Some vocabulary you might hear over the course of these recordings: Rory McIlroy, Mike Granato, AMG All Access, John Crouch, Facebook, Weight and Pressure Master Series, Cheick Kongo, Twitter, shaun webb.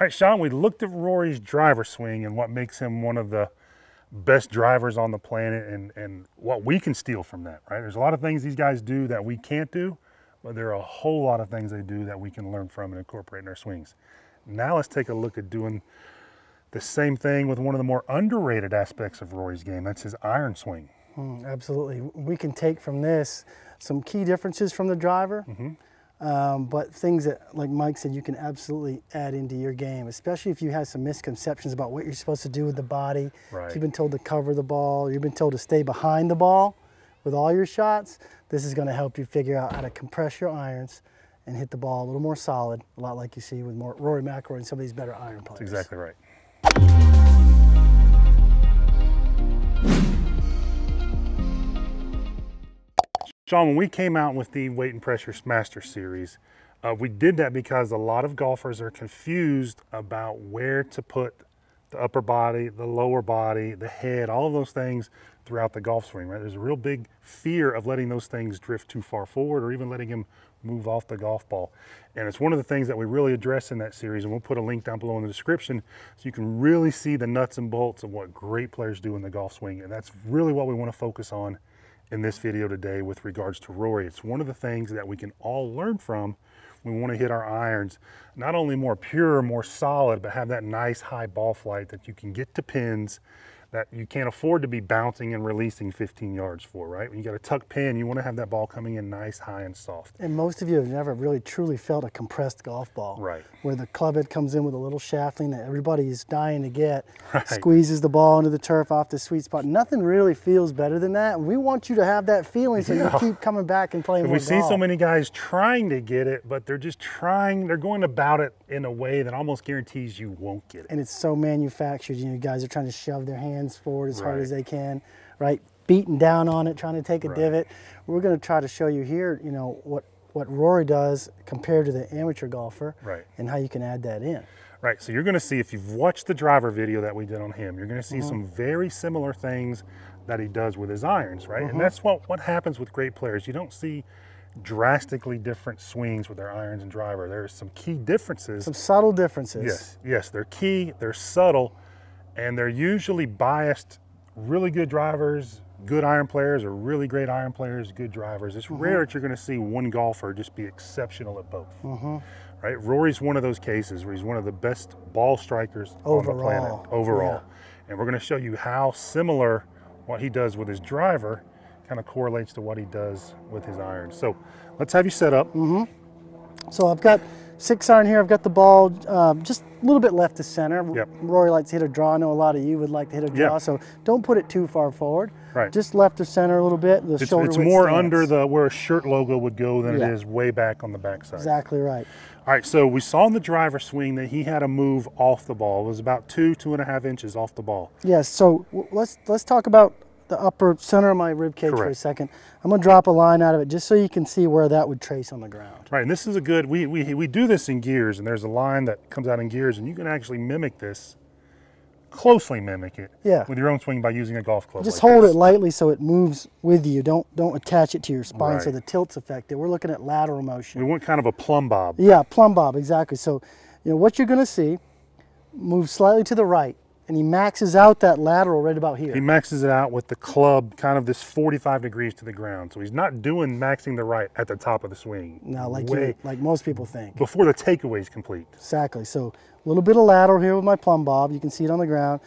All right, Sean, we looked at Rory's driver swing and what makes him one of the best drivers on the planet and what we can steal from that, right? There's a lot of things these guys do that we can't do, but there are a whole lot of things they do that we can learn from and incorporate in our swings. Now let's take a look at doing the same thing with one of the more underrated aspects of Rory's game. That's his iron swing. Absolutely. We can take from this some key differences from the driver, but things that, like Mike said, you can absolutely add into your game, especially if you have some misconceptions about what you're supposed to do with the body. Right. If you've been told to cover the ball, you've been told to stay behind the ball with all your shots, this is going to help you figure out how to compress your irons and hit the ball a little more solid, a lot like you see with more Rory McIlroy and some of these better iron players. That's exactly right. Sean, when we came out with the Weight and Pressure Master Series, we did that because a lot of golfers are confused about where to put the upper body, the lower body, the head, all of those things throughout the golf swing, right? There's a real big fear of letting those things drift too far forward or even letting them move off the golf ball. And it's one of the things that we really address in that series, and we'll put a link down below in the description so you can really see the nuts and bolts of what great players do in the golf swing. And that's really what we want to focus on in this video today with regards to Rory. It's one of the things that we can all learn from when we want to hit our irons, not only more pure, more solid, but have that nice high ball flight that you can get to pins that you can't afford to be bouncing and releasing 15 yards for, right? When you got a tuck pin, you want to have that ball coming in nice, high, and soft. And most of you have never really truly felt a compressed golf ball. Right. Where the club head comes in with a little shaftling that everybody's dying to get, right. Squeezes the ball into the turf off the sweet spot. Nothing really feels better than that. We want you to have that feeling so you keep coming back and playing more golf. We see so many guys trying to get it, but they're just trying, they're going about it in a way that almost guarantees you won't get it. And it's so manufactured, you know, guys are trying to shove their hands forward as hard as they can, right? Beating down on it, trying to take a divot. We're going to try to show you here, you know, what Rory does compared to the amateur golfer and how you can add that in. Right, so you're going to see, if you've watched the driver video that we did on him, you're going to see some very similar things that he does with his irons, right? And that's what happens with great players. You don't see drastically different swings with their irons and driver. There are some key differences. Some subtle differences. Yes, yes, they're key, they're subtle, and they're usually biased. Really good drivers, good iron players, or really great iron players, good drivers. It's rare that you're going to see one golfer just be exceptional at both. Right? Rory's one of those cases where he's one of the best ball strikers on the planet overall. And we're going to show you how similar what he does with his driver kind of correlates to what he does with his iron. So let's have you set up. So I've got 6-iron here. I've got the ball just a little bit left to center. Rory likes to hit a draw. I know a lot of you would like to hit a draw, so don't put it too far forward. Just left to center a little bit. The shoulder width. It's more under the where a shirt logo would go than it is way back on the backside. Exactly right. All right, so we saw in the driver swing that he had a move off the ball. It was about 2.5 inches off the ball. Yes. Yeah, so let's talk about the upper center of my rib cage for a second. I'm gonna drop a line out of it just so you can see where that would trace on the ground. Right, and this is a good, we do this in gears, and there's a line that comes out in gears, and you can actually mimic this, closely mimic it with your own swing by using a golf club. Just like hold it lightly so it moves with you. Don't attach it to your spine so the tilt's affected. We're looking at lateral motion. We want kind of a plumb bob. Yeah, plumb bob, exactly. So you know what you're gonna see, move slightly to the right, and he maxes out that lateral right about here. He maxes it out with the club, kind of this 45 degrees to the ground. So he's not doing maxing the right at the top of the swing. No, like most people think. Before the takeaway is complete. Exactly. So a little bit of lateral here with my plumb bob. You can see it on the ground.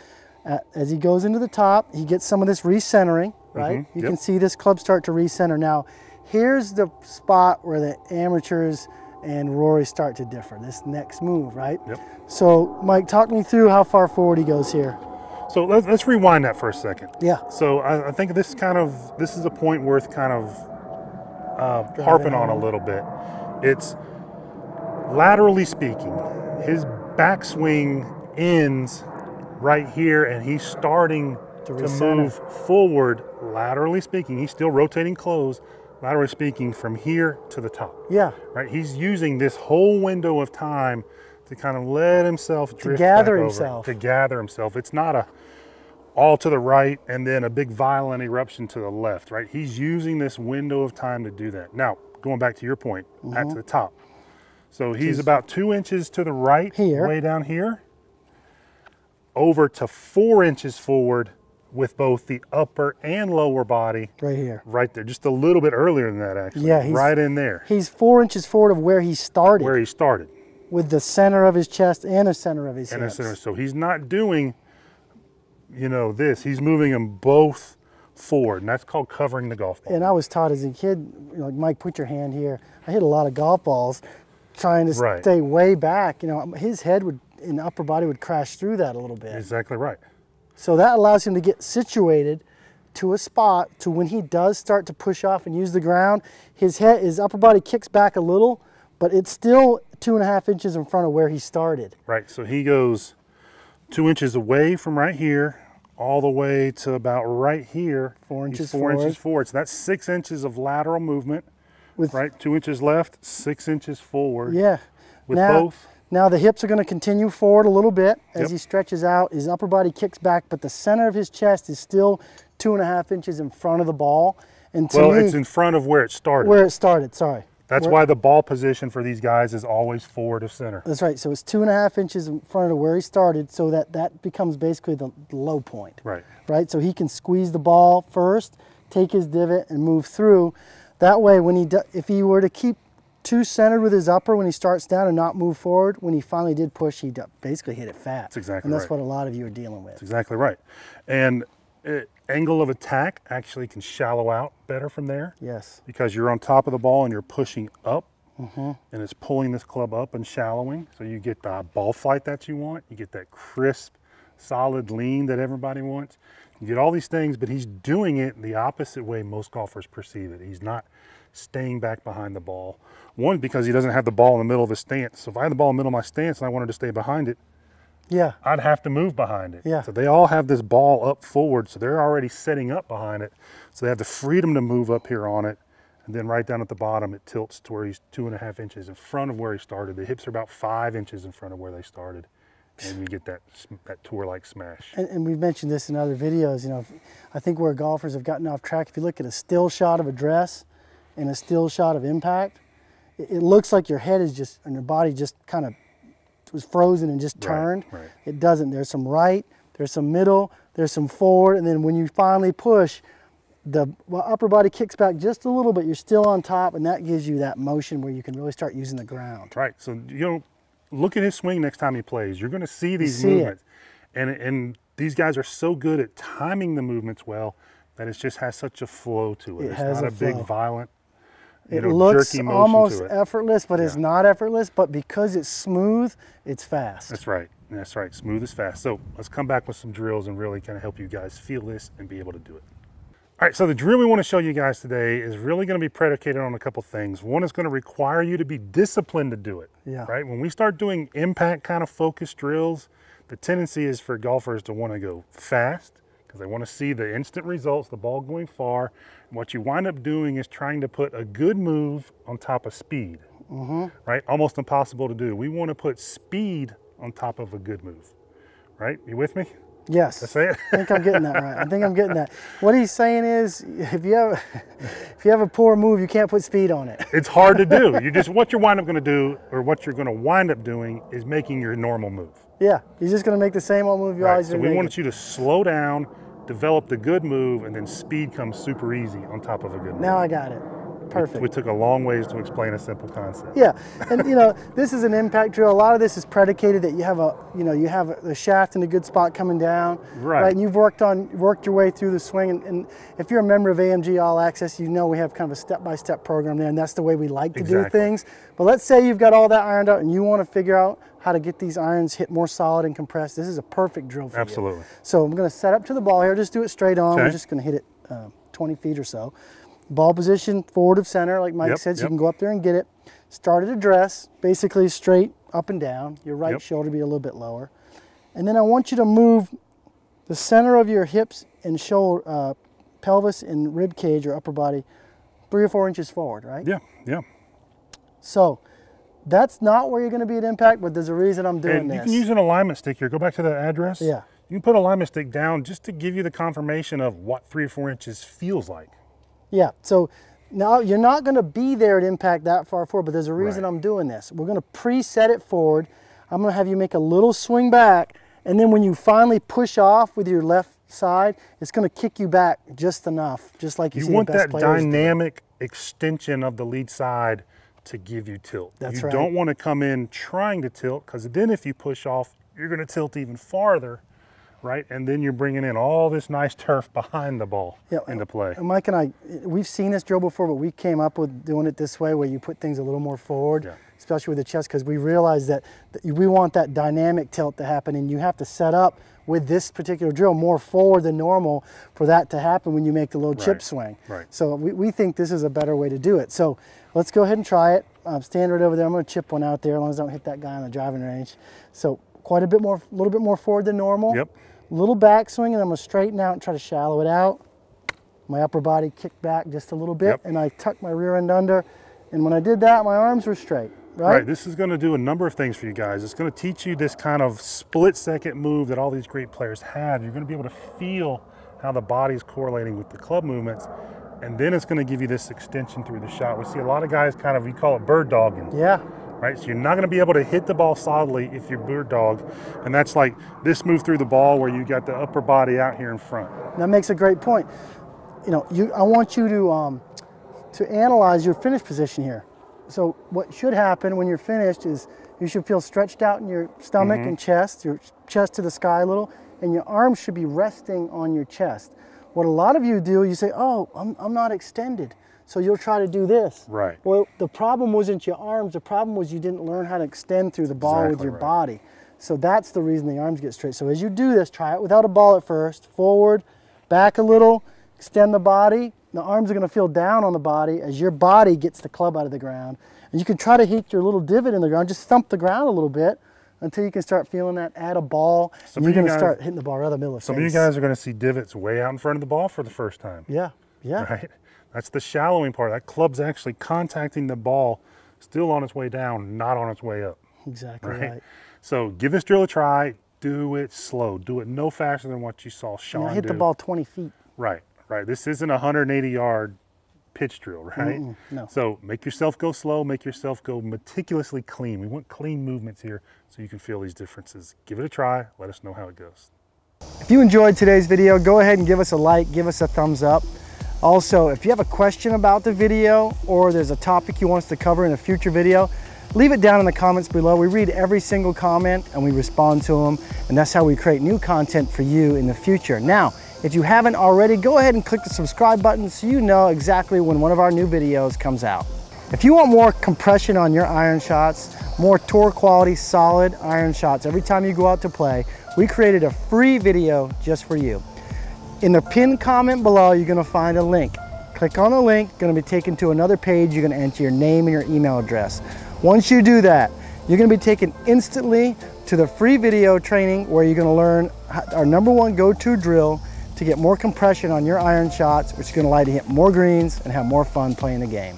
As he goes into the top, he gets some of this recentering, right? You can see this club start to recenter. Now, here's the spot where the amateurs and Rory start to differ, this next move, right? So Mike, talk me through how far forward he goes here. So let's rewind that for a second. So I think this is a point worth kind of harping on a little bit. It's laterally speaking, his backswing ends right here and he's starting to move forward laterally speaking. He's still rotating close. Laterally speaking, from here to the top. Right? He's using this whole window of time to kind of let himself drift back over, to gather himself. It's not a all to the right and then a big violent eruption to the left, right? He's using this window of time to do that. Now, going back to your point, at the top. So he's about 2 inches to the right, here, way down here, over to 4 inches forward with both the upper and lower body. Right here. Right there, just a little bit earlier than that actually. Yeah, he's, right in there. He's 4 inches forward of where he started. Where he started. With the center of his chest and the center of his hips. So he's not doing, you know, this. He's moving them both forward, and that's called covering the golf ball. And I was taught as a kid, like, Mike, put your hand here. I hit a lot of golf balls trying to stay way back. You know, his head would, and upper body would crash through that a little bit. Exactly right. So that allows him to get situated to a spot to when he does start to push off and use the ground, his head, his upper body kicks back a little, but it's still 2.5 inches in front of where he started. Right, so he goes 2 inches away from right here, all the way to about right here. 4 inches forward. 4 inches forward. So that's 6 inches of lateral movement. With, right, 2 inches left, 6 inches forward. Yeah. With both. Now the hips are going to continue forward a little bit as he stretches out. His upper body kicks back, but the center of his chest is still 2.5 inches in front of the ball. And to me, it's in front of where it started. Where it started, sorry. That's why the ball position for these guys is always forward of center. That's right. So it's 2.5 inches in front of where he started, so that that becomes basically the low point. Right. Right. So he can squeeze the ball first, take his divot, and move through. That way, when he if he were to keep too centered with his upper when he starts down and not move forward, when he finally did push, he basically hit it fat. That's exactly right. And that's what a lot of you are dealing with. That's exactly right. And angle of attack actually can shallow out better from there. Yes. Because you're on top of the ball and you're pushing up, and it's pulling this club up and shallowing. So you get the ball flight that you want. You get that crisp, solid lean that everybody wants. You get all these things, but he's doing it the opposite way most golfers perceive it. He's not staying back behind the ball. One, because he doesn't have the ball in the middle of his stance. So if I had the ball in the middle of my stance and I wanted to stay behind it, I'd have to move behind it. So they all have this ball up forward, so they're already setting up behind it. So they have the freedom to move up here on it, and then right down at the bottom, it tilts to where he's 2.5 inches in front of where he started. The hips are about 5 inches in front of where they started, and you get that, that tour-like smash. And we've mentioned this in other videos. You know, I think where golfers have gotten off track, if you look at a still shot of a dress and a still shot of impact, it looks like your head is just, and your body just kind of was frozen and just turned. Right. It doesn't. There's some right, there's some middle, there's some forward, and then when you finally push, the upper body kicks back just a little bit. You're still on top, and that gives you that motion where you can really start using the ground. Right. So, you know, look at his swing next time he plays. You're going to see these movements. And these guys are so good at timing the movements well that it just has such a flow to it. It's not a big violent, you know, jerky motion to it. It looks almost effortless, but it's not effortless. But because it's smooth, it's fast. That's right. That's right. Smooth is fast. So let's come back with some drills and really kind of help you guys feel this and be able to do it. All right, so the drill we want to show you guys today is really going to be predicated on a couple things. One is going to require you to be disciplined to do it, right? When we start doing impact kind of focused drills, the tendency is for golfers to want to go fast because they want to see the instant results, the ball going far. And what you wind up doing is trying to put a good move on top of speed, right? Almost impossible to do. We want to put speed on top of a good move, right? You with me? Yes, I think I'm getting that right. I think I'm getting that. What he's saying is, if you have a poor move, you can't put speed on it. It's hard to do. You just what you're going to wind up doing is making your normal move. Yeah, you're just going to make the same old move you always do. So we wanted you to slow down, develop the good move, and then speed comes super easy on top of a good move. Now I got it. Perfect. We took a long ways to explain a simple concept. Yeah, and you know, this is an impact drill. A lot of this is predicated that you have a, you know, you have the shaft in a good spot coming down, right? And you've worked your way through the swing. And if you're a member of AMG All Access, you know we have kind of a step-by-step program there, and that's the way we like to do things. But let's say you've got all that ironed out, and you want to figure out how to get these irons hit more solid and compressed. This is a perfect drill for you. Absolutely. So I'm going to set up to the ball here. Just do it straight on. We're just going to hit it 20 feet or so. Ball position forward of center, like Mike said, so you can go up there and get it. Start at a dress, basically straight up and down. Your right shoulder be a little bit lower. And then I want you to move the center of your hips and shoulder, pelvis and rib cage or upper body 3 or 4 inches forward, right? Yeah, yeah. So that's not where you're going to be at impact, but there's a reason I'm doing this. You can use an alignment stick here. Go back to that address. Yeah. You can put an alignment stick down just to give you the confirmation of what 3 or 4 inches feels like. Yeah, so Now, you're not going to be there at impact that far forward, but there's a reason I'm doing this. We're going to preset it forward. I'm going to have you make a little swing back, and then when you finally push off with your left side, it's going to kick you back just enough, just like you see the best players do. You want that dynamic extension of the lead side to give you tilt. That's right. You don't want to come in trying to tilt, because then if you push off, you're going to tilt even farther, right? And then you're bringing in all this nice turf behind the ball into play. Mike and I, we've seen this drill before, but we came up with doing it this way, where you put things a little more forward, especially with the chest, because we realize that we want that dynamic tilt to happen, and you have to set up with this particular drill more forward than normal for that to happen when you make the little chip swing. So we think this is a better way to do it. So let's go ahead and try it. Stand right over there. I'm gonna chip one out there, as long as I don't hit that guy on the driving range. So quite a bit more, a little bit more forward than normal. Little back swing, and I'm gonna straighten out and try to shallow it out. My upper body kicked back just a little bit, and I tucked my rear end under. And when I did that, my arms were straight. Right, this is going to do a number of things for you guys. It's going to teach you this kind of split-second move that all these great players have. You're going to be able to feel how the body's correlating with the club movements, and then it's going to give you this extension through the shot. We see a lot of guys kind of, you call it bird dogging. Right, so you're not going to be able to hit the ball solidly if you're bird dog, and that's like this move through the ball where you got the upper body out here in front. That makes a great point. You know, I want you to analyze your finish position here. So what should happen when you're finished is you should feel stretched out in your stomach and chest, your chest to the sky a little, and your arms should be resting on your chest. What a lot of you do, you say, oh, I'm not extended. So you'll try to do this. Well, the problem wasn't your arms. The problem was you didn't learn how to extend through the ball with your body. So that's the reason the arms get straight. So as you do this, try it without a ball at first. Forward, back a little, extend the body. The arms are going to feel down on the body as your body gets the club out of the ground. And you can try to hit your little divot in the ground. Just thump the ground a little bit until you can start feeling that at a ball. And you're going to start hitting the ball right in the middle of the face. Some of you guys are going to see divots way out in front of the ball for the first time. Right? That's the shallowing part. That club's actually contacting the ball, still on its way down, not on its way up. Exactly right. So give this drill a try. Do it slow. Do it no faster than what you saw Sean do. Hit the ball 20 feet. Right, this isn't a 180-yard pitch drill, right? No. So make yourself go slow, make yourself go meticulously clean. We want clean movements here so you can feel these differences. Give it a try, let us know how it goes. If you enjoyed today's video, go ahead and give us a like, give us a thumbs up. Also, if you have a question about the video or there's a topic you want us to cover in a future video, leave it down in the comments below. We read every single comment and we respond to them, and that's how we create new content for you in the future. Now, if you haven't already, go ahead and click the subscribe button so you know exactly when one of our new videos comes out. If you want more compression on your iron shots, more tour quality solid iron shots every time you go out to play, we created a free video just for you. In the pinned comment below, you're gonna find a link. Click on the link, gonna be taken to another page. You're gonna enter your name and your email address. Once you do that, you're gonna be taken instantly to the free video training where you're gonna learn our #1 go-to drill to get more compression on your iron shots, which is going to allow you to hit more greens and have more fun playing the game.